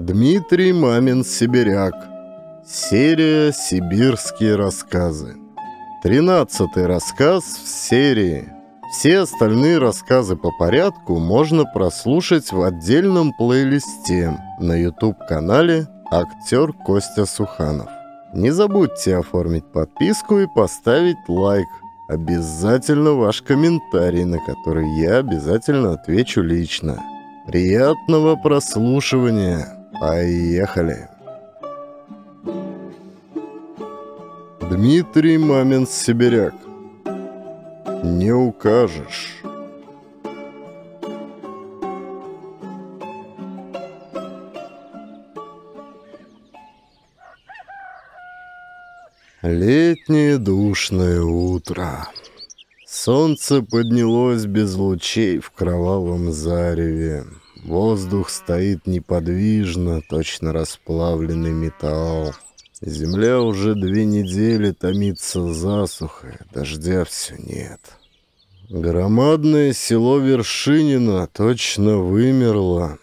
Дмитрий Мамин-Сибиряк. Серия «Сибирские рассказы». 13-й рассказ в серии. Все остальные рассказы по порядку можно прослушать в отдельном плейлисте на YouTube-канале «Актер Костя Суханов». Не забудьте оформить подписку и поставить лайк. Обязательно ваш комментарий, на который я обязательно отвечу лично. Приятного прослушивания. Поехали. Дмитрий Мамин-Сибиряк. Не укажешь. Летнее душное утро. Солнце поднялось без лучей в кровавом зареве. Воздух стоит неподвижно, точно расплавленный металл. Земля уже 2 недели томится засухой, дождя все нет. Громадное село Вершинино точно вымерло.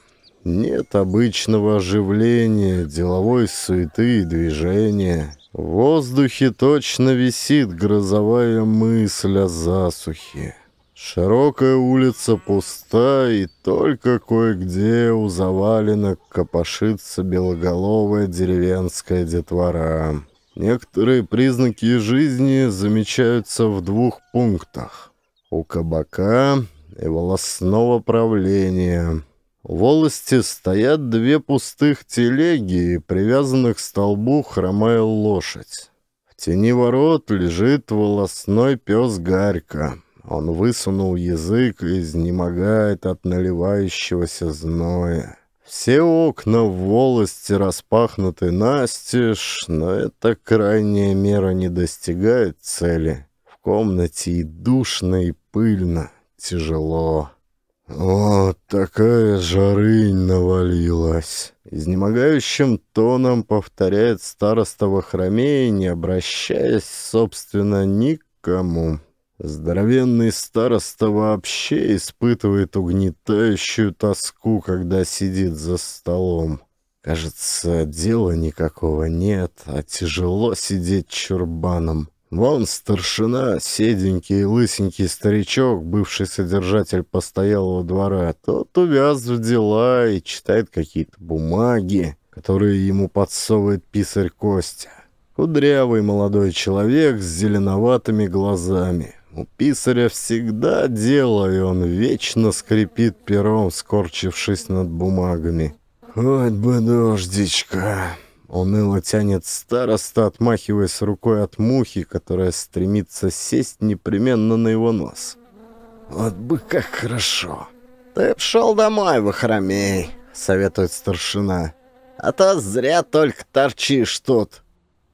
Нет обычного оживления, деловой суеты и движения. В воздухе точно висит грозовая мысль о засухе. Широкая улица пуста, и только кое-где у завалинок копошится белоголовая деревенская детвора. Некоторые признаки жизни замечаются в 2 пунктах. У кабака и волостного правления. В волости стоят 2 пустых телеги и привязанных к столбу хромая лошадь. В тени ворот лежит волосной пес Гарька. Он высунул язык и изнемогает от наливающегося зноя. Все окна в волости распахнуты настежь, но эта крайняя мера не достигает цели. В комнате и душно, и пыльно, тяжело. Вот такая жарынь навалилась. Изнемогающим тоном повторяет староста Вахромей, не обращаясь, собственно, никому. Здоровенный староста вообще испытывает угнетающую тоску, когда сидит за столом. Кажется, дела никакого нет, а тяжело сидеть чурбаном. Вон старшина, седенький и лысенький старичок, бывший содержатель постоялого двора, тот увяз в дела и читает какие-то бумаги, которые ему подсовывает писарь Костя. Кудрявый молодой человек с зеленоватыми глазами. У писаря всегда дело, и он вечно скрипит пером, скорчившись над бумагами. «Хоть бы дождичка!» Уныло тянет староста, отмахиваясь рукой от мухи, которая стремится сесть непременно на его нос. «Вот бы как хорошо!» «Ты б шел домой, Вахромей!» — советует старшина. «А то зря только торчишь тут!»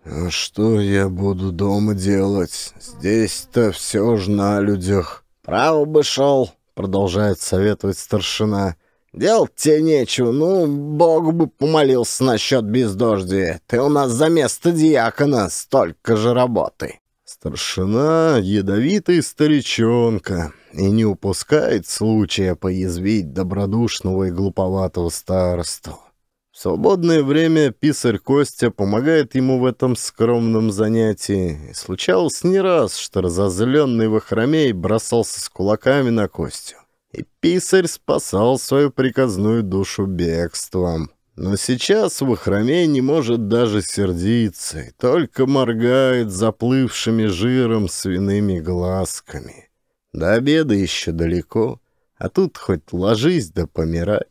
«А что я буду дома делать? Здесь-то все ж на людях!» «Право бы шел!» — продолжает советовать старшина. «Делать тебе нечего, ну, Богу бы помолился насчет бездождия. Ты у нас за место диакона, столько же работы». Старшина — ядовитый старичонка и не упускает случая поязвить добродушного и глуповатого старосту. В свободное время писарь Костя помогает ему в этом скромном занятии. И случалось не раз, что разозленный Вахромей бросался с кулаками на Костю. И писарь спасал свою приказную душу бегством. Но сейчас Вахромей не может даже сердиться, и только моргает заплывшими жиром свиными глазками. До обеда еще далеко, а тут хоть ложись да помирай.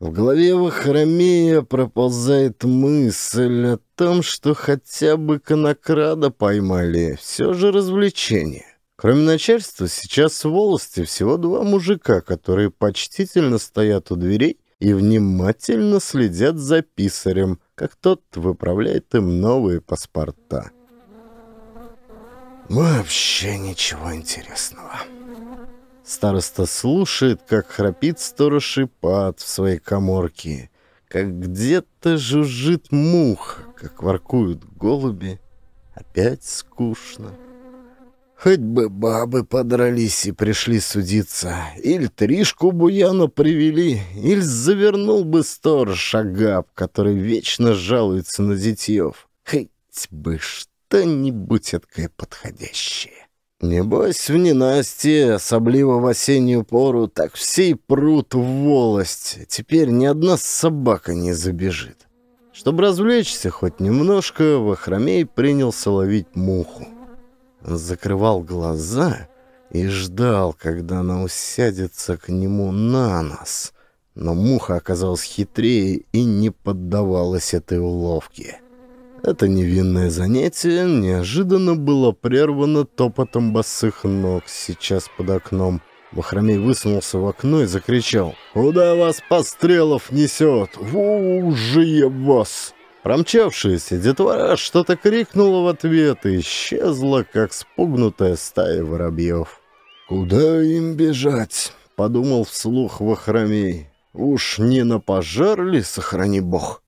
В голове Вахромея проползает мысль о том, что хотя бы конокрада поймали, все же развлечение. Кроме начальства, сейчас в волости всего 2 мужика, которые почтительно стоят у дверей и внимательно следят за писарем, как тот выправляет им новые паспорта. Вообще ничего интересного. Староста слушает, как храпит сторож Ипат в своей каморке, как где-то жужжит муха, как воркуют голуби. Опять скучно. Хоть бы бабы подрались и пришли судиться, или Тришку Буяна привели, или завернул бы сторож Агап, который вечно жалуется на детьев. Хоть бы что-нибудь эткое подходящее. Небось, в ненастье, особливо в осеннюю пору, так все и прут в волость. Теперь ни одна собака не забежит. Чтобы развлечься хоть немножко, Вахромей принялся ловить муху. Закрывал глаза и ждал, когда она усядется к нему на нос. Но муха оказалась хитрее и не поддавалась этой уловке. Это невинное занятие неожиданно было прервано топотом босых ног сейчас под окном. Вахромей высунулся в окно и закричал: «Куда вас Пострелов несет? Вужие вас!» Промчавшаяся детвора что-то крикнула в ответ и исчезла, как спугнутая стая воробьев. «Куда им бежать?» — подумал вслух Вахромей. «Уж не на пожар ли, сохрани бог?»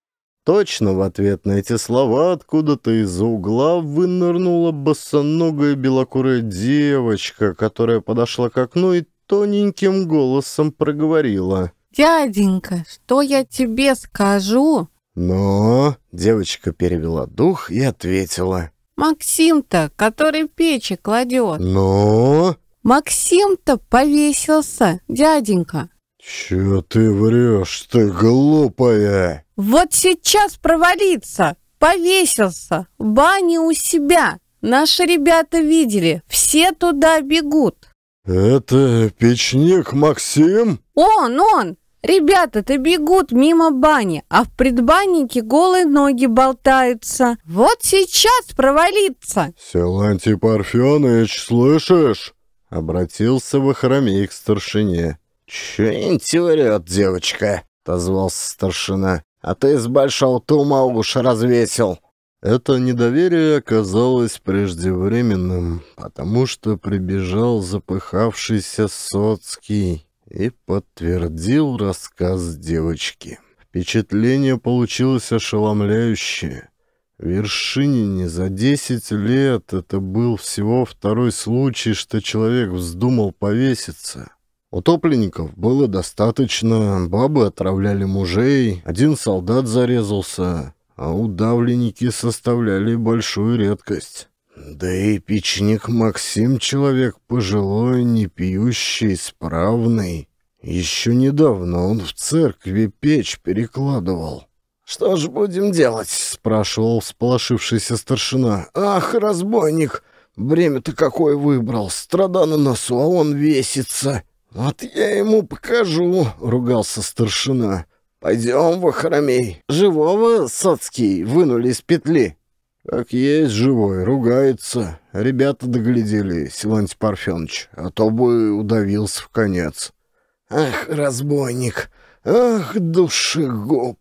Точно в ответ на эти слова откуда-то из-за угла вынырнула босоногая белокурая девочка, которая подошла к окну и тоненьким голосом проговорила: «Дяденька, что я тебе скажу?» «Но...» — девочка перевела дух и ответила: «Максим-то, который печи кладет». «Но...» «Максим-то повесился, дяденька». «Чё ты врешь, ты глупая?» «Вот сейчас провалится! Повесился! В бане у себя! Наши ребята видели, все туда бегут!» «Это печник Максим?» Он! Ребята-то бегут мимо бани, а в предбаннике голые ноги болтаются. Вот сейчас провалится!» «Силантий Парфёныч, слышишь?» — обратился Вахромей к старшине. «Чё-нибудь врёт, девочка», — отозвался старшина. «А ты с большого тума уж развесил». Это недоверие оказалось преждевременным, потому что прибежал запыхавшийся Соцкий и подтвердил рассказ девочки. Впечатление получилось ошеломляющее. Вершинине за 10 лет это был всего второй случай, что человек вздумал повеситься. Утопленников было достаточно, бабы отравляли мужей, один солдат зарезался, а удавленники составляли большую редкость. Да и печник Максим — человек пожилой, не пьющий, справный. Еще недавно он в церкви печь перекладывал. «Что ж будем делать?» — спрашивал всполошившийся старшина. «Ах, разбойник! Время-то какое выбрал! Страда на носу, а он весится!» «Вот я ему покажу», — ругался старшина. «Пойдем, Вахромей». «Живого, Соцкий, вынули из петли?» «Как есть живой, ругается. Ребята доглядели, Силантий Парфёныч, а то бы удавился в конец». «Ах, разбойник! Ах, душегуб!»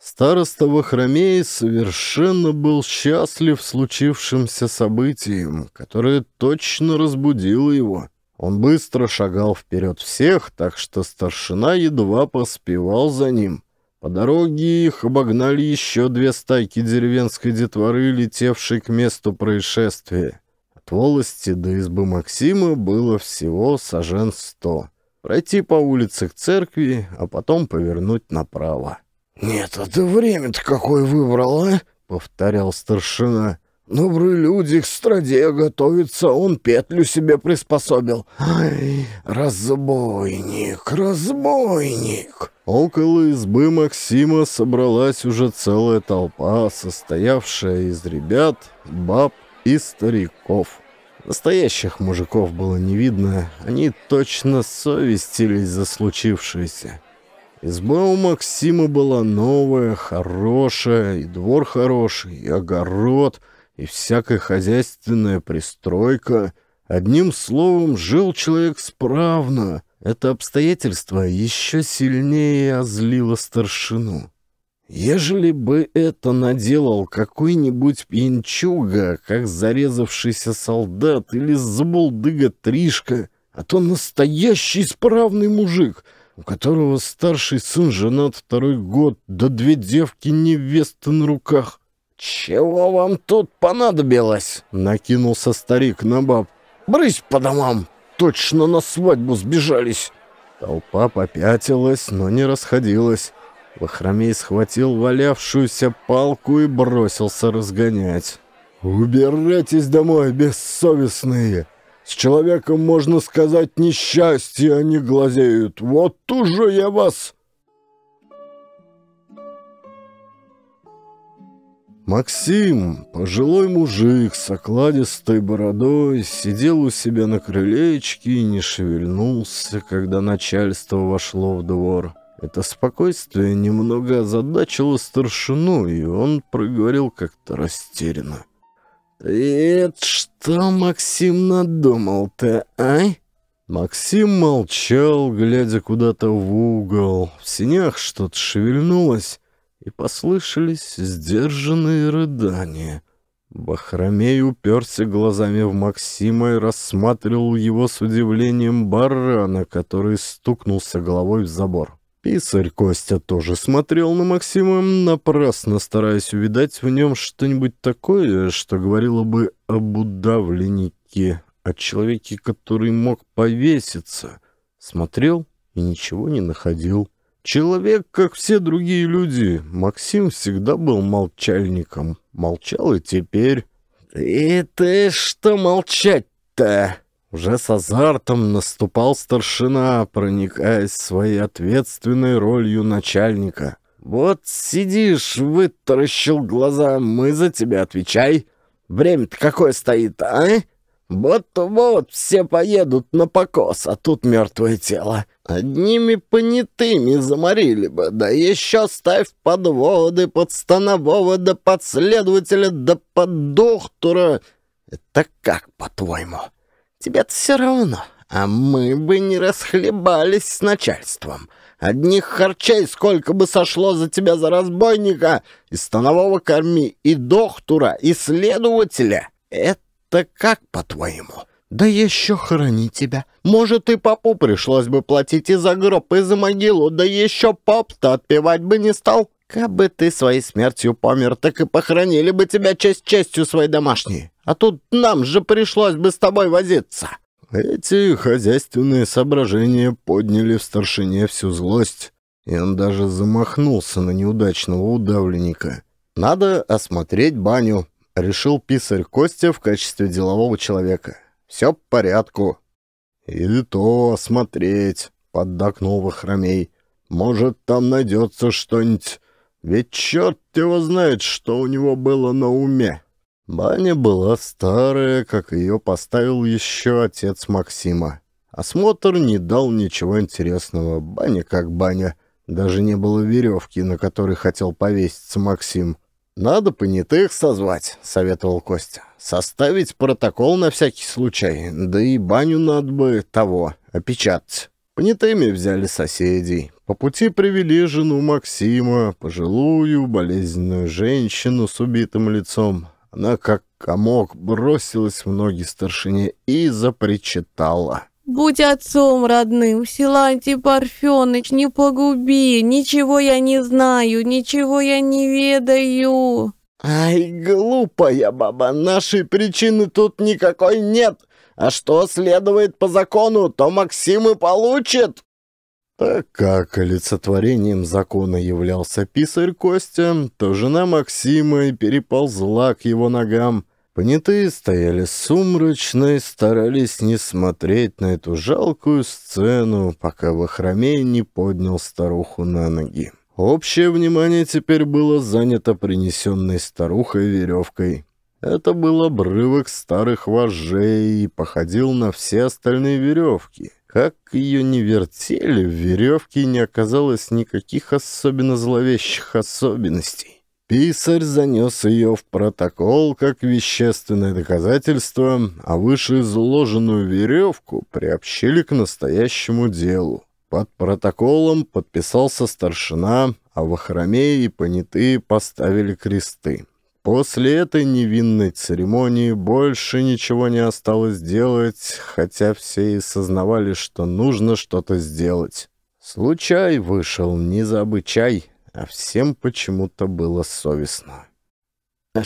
Староста Вахромей совершенно был счастлив случившимся событием, которое точно разбудило его. Он быстро шагал вперед всех, так что старшина едва поспевал за ним. По дороге их обогнали еще 2 стайки деревенской детворы, летевшей к месту происшествия. От волости до избы Максима было всего сажен 100. Пройти по улице к церкви, а потом повернуть направо. «Нет, это время-то какое выбрал, а?» — повторял старшина. «Добрые люди к страде готовятся, он петлю себе приспособил. Ай, разбойник, разбойник!» Около избы Максима собралась уже целая толпа, состоявшая из ребят, баб и стариков. Настоящих мужиков было не видно, они точно совестились за случившееся. Изба у Максима была новая, хорошая, и двор хороший, и огород, и всякая хозяйственная пристройка. Одним словом, жил человек справно. Это обстоятельство еще сильнее озлило старшину. Ежели бы это наделал какой-нибудь пьянчуга, как зарезавшийся солдат или забулдыга Тришка, а то настоящий справный мужик, у которого старший сын женат 2-й год, да 2 девки-невесты на руках. «Чего вам тут понадобилось?» — накинулся старик на баб. Брысь по домам! Точно на свадьбу сбежались!» Толпа попятилась, но не расходилась. Вахромей схватил валявшуюся палку и бросился разгонять. «Убирайтесь домой, бессовестные! С человеком, можно сказать, несчастье они глазеют! Вот уже я вас!» Максим, пожилой мужик с окладистой бородой, сидел у себя на крылечке и не шевельнулся, когда начальство вошло в двор. Это спокойствие немного озадачило старшину, и он проговорил как-то растерянно. «Это что Максим надумал-то, а?» Максим молчал, глядя куда-то в угол. В сенях что-то шевельнулось, и послышались сдержанные рыдания. Бахромей уперся глазами в Максима и рассматривал его с удивлением барана, который стукнулся головой в забор. Писарь Костя тоже смотрел на Максима, напрасно стараясь увидать в нем что-нибудь такое, что говорило бы об удавленнике, о человеке, который мог повеситься. Смотрел и ничего не находил. Человек, как все другие люди, Максим всегда был молчальником. Молчал и теперь. «И ты что молчать-то?» Уже с азартом наступал старшина, проникаясь своей ответственной ролью начальника. «Вот сидишь, вытаращил глаза, мы за тебя отвечай. Время-то какое стоит, а? Вот-вот все поедут на покос, а тут мертвое тело. Одними понятыми заморили бы, да еще ставь подводы под станового, да под следователя, да под доктора. Это как, по-твоему? Тебе-то все равно, а мы бы не расхлебались с начальством. Одних харчей сколько бы сошло за тебя за разбойника, и станового корми, и доктора, и следователя. Это как, по-твоему? Да еще храни тебя. Может, и попу пришлось бы платить и за гроб, и за могилу, да еще поп-то отпевать бы не стал. Кабы ты своей смертью помер, так и похоронили бы тебя честь честью своей домашней. А тут нам же пришлось бы с тобой возиться». Эти хозяйственные соображения подняли в старшине всю злость, и он даже замахнулся на неудачного удавленника. «Надо осмотреть баню», — решил писарь Костя в качестве делового человека. «Все по порядку». «Или то осмотреть», — поддакнул Вахромей. «Может, там найдется что-нибудь. Ведь черт его знает, что у него было на уме». Баня была старая, как ее поставил еще отец Максима. Осмотр не дал ничего интересного. Баня как баня. Даже не было веревки, на которой хотел повеситься Максим. «Надо понятых созвать», — советовал Костя. «Составить протокол на всякий случай. Да и баню надо бы того опечатать». Понятыми взяли соседей. По пути привели жену Максима, пожилую, болезненную женщину с убитым лицом. Она, как комок, бросилась в ноги старшине и запричитала. «Будь отцом родным, Силантий Парфёныч, не погуби, ничего я не знаю, ничего я не ведаю». «Ай, глупая баба, нашей причины тут никакой нет. А что следует по закону, то Максим и получит». Так как олицетворением закона являлся писарь Костя, то жена Максима и переползла к его ногам. Понятые стояли сумрачно и старались не смотреть на эту жалкую сцену, пока Вахромей не поднял старуху на ноги. Общее внимание теперь было занято принесенной старухой веревкой. Это был обрывок старых вожжей и походил на все остальные веревки. Как ее не вертели, в веревке не оказалось никаких особенно зловещих особенностей. Писарь занес ее в протокол как вещественное доказательство, а вышеизложенную веревку приобщили к настоящему делу. Под протоколом подписался старшина, а Вахромей и понятые поставили кресты. После этой невинной церемонии больше ничего не осталось делать, хотя все и сознавали, что нужно что-то сделать. Случай вышел не за обычай, а всем почему-то было совестно. «А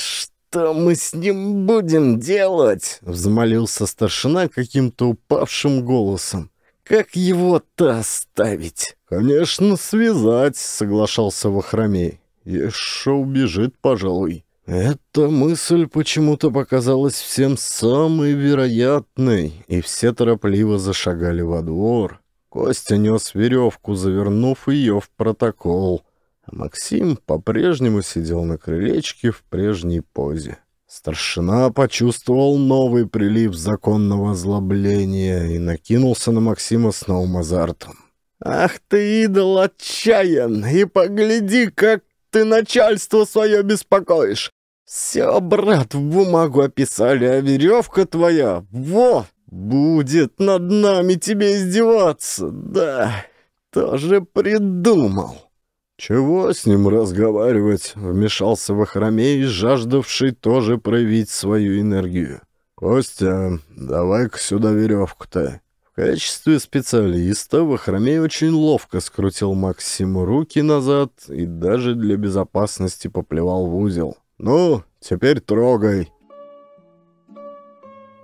что мы с ним будем делать?» — взмолился старшина каким-то упавшим голосом. «Как его-то оставить?» «Конечно, связать», — соглашался Вахромей. «Еще убежит, пожалуй». Эта мысль почему-то показалась всем самой вероятной, и все торопливо зашагали во двор. Костя нес веревку, завернув ее в протокол. А Максим по-прежнему сидел на крылечке в прежней позе. Старшина почувствовал новый прилив законного озлобления и накинулся на Максима с новым азартом. «Ах ты, идол отчаян, и погляди, как ты начальство свое беспокоишь! Все, брат, в бумагу описали, а веревка твоя, во, будет над нами тебе издеваться, да, тоже придумал!» «Чего с ним разговаривать?» — вмешался Вахромей, жаждавший тоже проявить свою энергию. «Костя, давай-ка сюда веревку-то». В качестве специалиста Вахромей очень ловко скрутил Максиму руки назад и даже для безопасности поплевал в узел. «Ну, теперь трогай».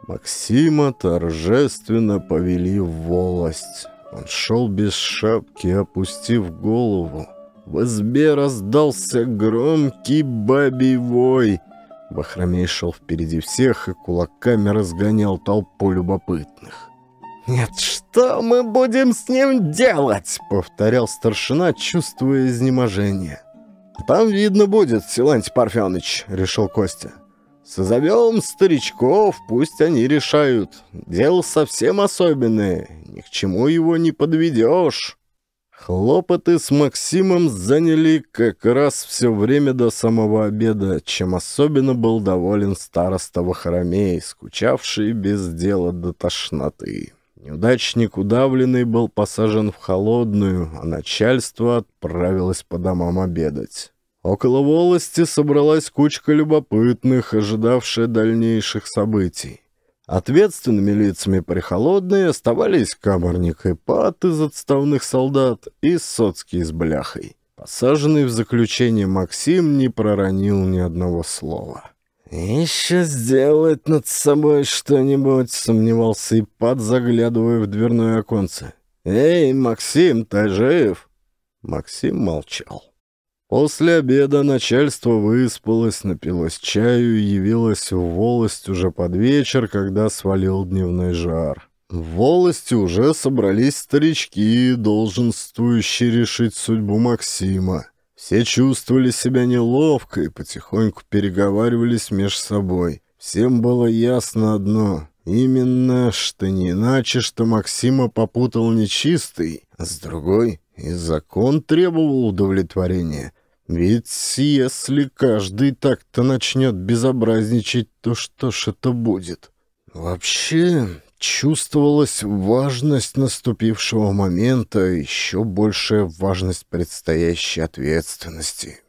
Максима торжественно повели в волость. Он шел без шапки, опустив голову. В избе раздался громкий бабий вой. Вахромей шел впереди всех и кулаками разгонял толпу любопытных. «Нет, что мы будем с ним делать?» — повторял старшина, чувствуя изнеможение. «Там видно будет, Силантий Парфёныч», — решил Костя. «Созовем старичков, пусть они решают. Дело совсем особенное, ни к чему его не подведешь». Хлопоты с Максимом заняли как раз все время до самого обеда, чем особенно был доволен староста Вахромей, скучавший без дела до тошноты. Неудачник удавленный был посажен в холодную, а начальство отправилось по домам обедать. Около волости собралась кучка любопытных, ожидавшая дальнейших событий. Ответственными лицами прихолодные оставались камерник Ипат из отставных солдат и Соцкий с бляхой. Посаженный в заключение Максим не проронил ни одного слова. «Еще сделать над собой что-нибудь», — сомневался Ипат, заглядывая в дверное оконце. «Эй, Максим, ты жив?» Максим молчал. После обеда начальство выспалось, напилось чаю и явилось в волость уже под вечер, когда свалил дневной жар. В волости уже собрались старички, долженствующие решить судьбу Максима. Все чувствовали себя неловко и потихоньку переговаривались между собой. Всем было ясно одно. Именно, что не иначе, что Максима попутал нечистый, а с другой и закон требовал удовлетворения. Ведь если каждый так-то начнет безобразничать, то что ж это будет? Вообще, чувствовалась важность наступившего момента, еще большая важность предстоящей ответственности.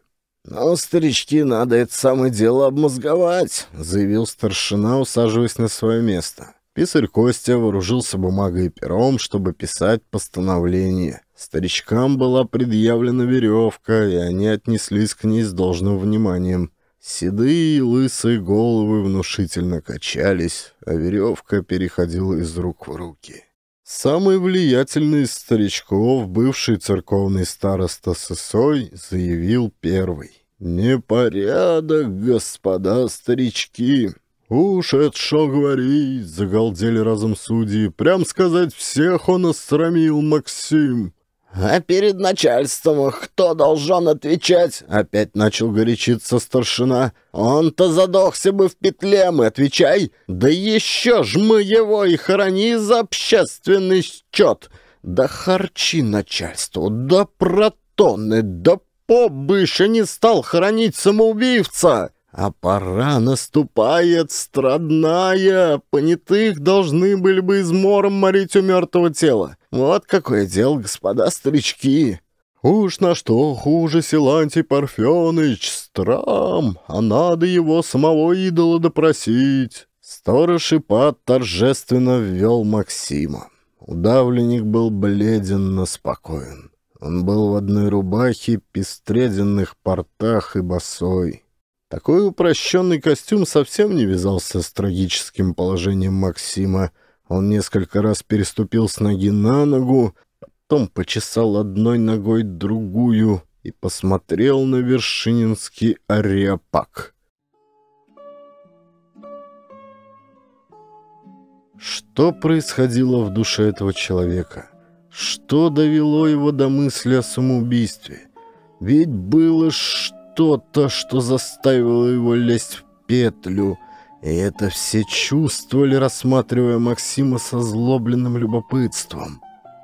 «Но, старички, надо это самое дело обмозговать», — заявил старшина, усаживаясь на свое место. Писарь Костя вооружился бумагой и пером, чтобы писать постановление. Старичкам была предъявлена веревка, и они отнеслись к ней с должным вниманием. Седые и лысые головы внушительно качались, а веревка переходила из рук в руки. Самый влиятельный из старичков, бывший церковный староста Сысой, заявил первый. «Непорядок, господа старички! Уж это шо говорить!» — загалдели разом судьи. «Прям сказать, всех он осрамил, Максим!» «А перед начальством кто должен отвечать?» — опять начал горячиться старшина. «Он-то задохся бы в петле, мы отвечай! Да еще ж мы его и хорони за общественный счет! Да харчи начальству, да протоны, да поп бы еще не стал хоронить самоубивца! А пора наступает страдная, понятых должны были бы измором морить у мертвого тела. Вот какое дело, господа старички!» «Уж на что хуже Силантий Парфёныч, страм, а надо его самого идола допросить!» Сторож Ипат торжественно ввел Максима. Удавленник был бледен, но спокоен. Он был в одной рубахе, пестреденных портах и босой. Такой упрощенный костюм совсем не вязался с трагическим положением Максима. Он несколько раз переступил с ноги на ногу, потом почесал одной ногой другую и посмотрел на вершининский ареопаг. Что происходило в душе этого человека? Что довело его до мысли о самоубийстве? Ведь было что-то, что заставило его лезть в петлю. И это все чувствовали, рассматривая Максима со злобленным любопытством.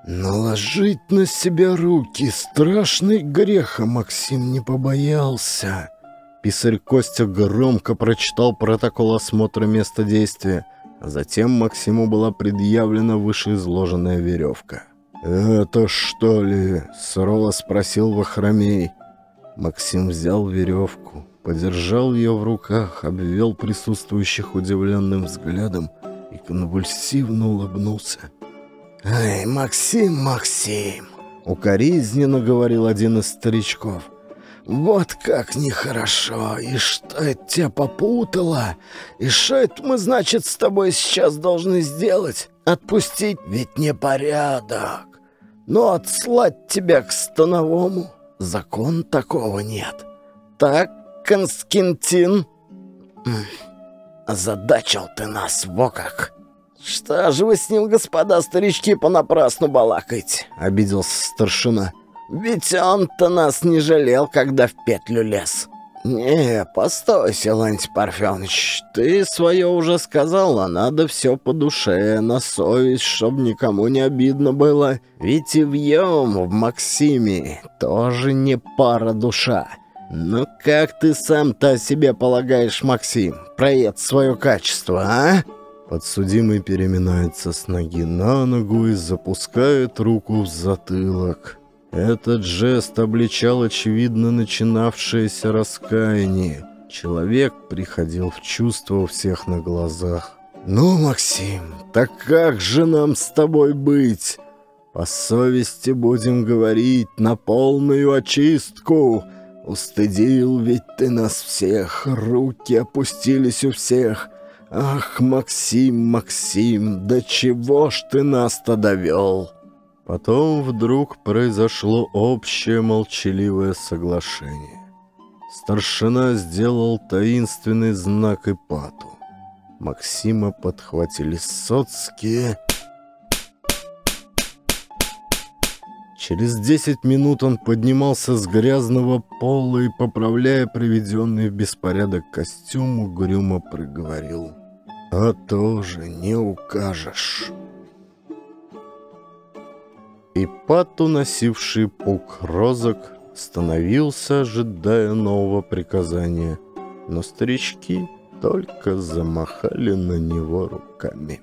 Наложить на себя руки — страшный грех, а Максим не побоялся. Писарь Костя громко прочитал протокол осмотра места действия. А затем Максиму была предъявлена вышеизложенная веревка. «Это что ли?» — сурово спросил Вахромей. Максим взял веревку, подержал ее в руках, обвел присутствующих удивленным взглядом и конвульсивно улыбнулся. «Эй, Максим, Максим!» — укоризненно говорил один из старичков. «Вот как нехорошо! И что это тебя попутало? И что это мы, значит, с тобой сейчас должны сделать? Отпустить? Ведь непорядок! Но отслать тебя к становому? Закон такого нет. Так, Константин? Озадачил ты нас, во как! Что же вы с ним, господа старички, понапрасну балакаете?» — обиделся старшина. «Ведь он-то нас не жалел, когда в петлю лез». «Не, постой, Силантий Парфёныч, ты свое уже сказал, а надо все по душе, на совесть, чтобы никому не обидно было. Ведь и в Максиме тоже не пара душа. Ну как ты сам-то о себе полагаешь, Максим, про это свое качество, а?» Подсудимый переминается с ноги на ногу и запускает руку в затылок. Этот жест обличал очевидно начинавшееся раскаяние. Человек приходил в чувство у всех на глазах. «Ну, Максим, так как же нам с тобой быть? По совести будем говорить, на полную очистку. Устыдил ведь ты нас всех, руки опустились у всех. Ах, Максим, Максим, до чего ж ты нас-то довел?» Потом вдруг произошло общее молчаливое соглашение. Старшина сделал таинственный знак Ипату. Максима подхватили соцкие. Через 10 минут он поднимался с грязного пола и, поправляя приведенный в беспорядок костюм, угрюмо проговорил: «А тоже не укажешь». Ипат, уносивший пук розок, становился, ожидая нового приказания, но старички только замахали на него руками.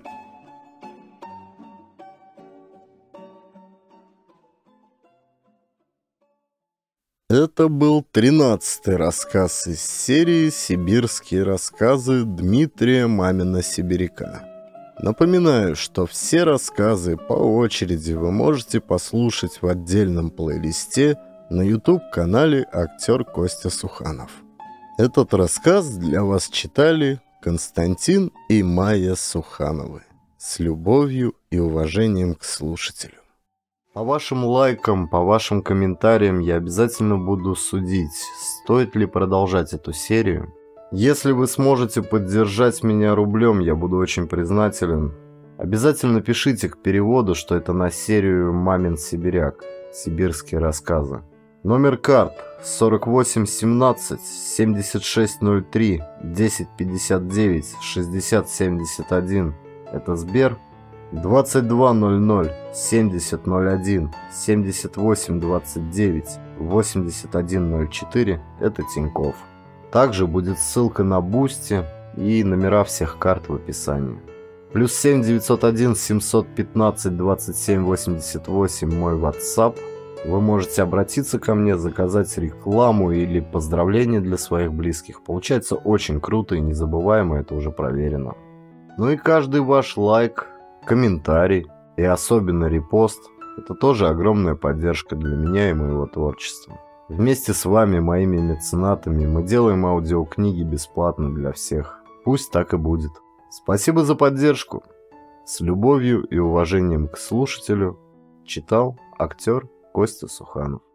Это был 13-й рассказ из серии «Сибирские рассказы» Дмитрия Мамина-Сибиряка. Напоминаю, что все рассказы по очереди вы можете послушать в отдельном плейлисте на YouTube-канале «Актер Костя Суханов». Этот рассказ для вас читали Константин и Майя Сухановы. С любовью и уважением к слушателю. По вашим лайкам, по вашим комментариям я обязательно буду судить, стоит ли продолжать эту серию. Если вы сможете поддержать меня рублем, я буду очень признателен. Обязательно пишите к переводу, что это на серию «Мамин Сибиряк. Сибирские рассказы». Номер карт 48 17 76 03 10 59 60 71. Это Сбер. 22 00 70 01 78 29 81 04. Это Тинькофф. Также будет ссылка на Бусти и номера всех карт в описании. Плюс +7 901 715 27 88 мой WhatsApp. Вы можете обратиться ко мне, заказать рекламу или поздравления для своих близких. Получается очень круто и незабываемо, это уже проверено. Ну и каждый ваш лайк, комментарий и особенно репост — это тоже огромная поддержка для меня и моего творчества. Вместе с вами, моими меценатами, мы делаем аудиокниги бесплатно для всех. Пусть так и будет. Спасибо за поддержку. С любовью и уважением к слушателю читал актер Костя Суханов.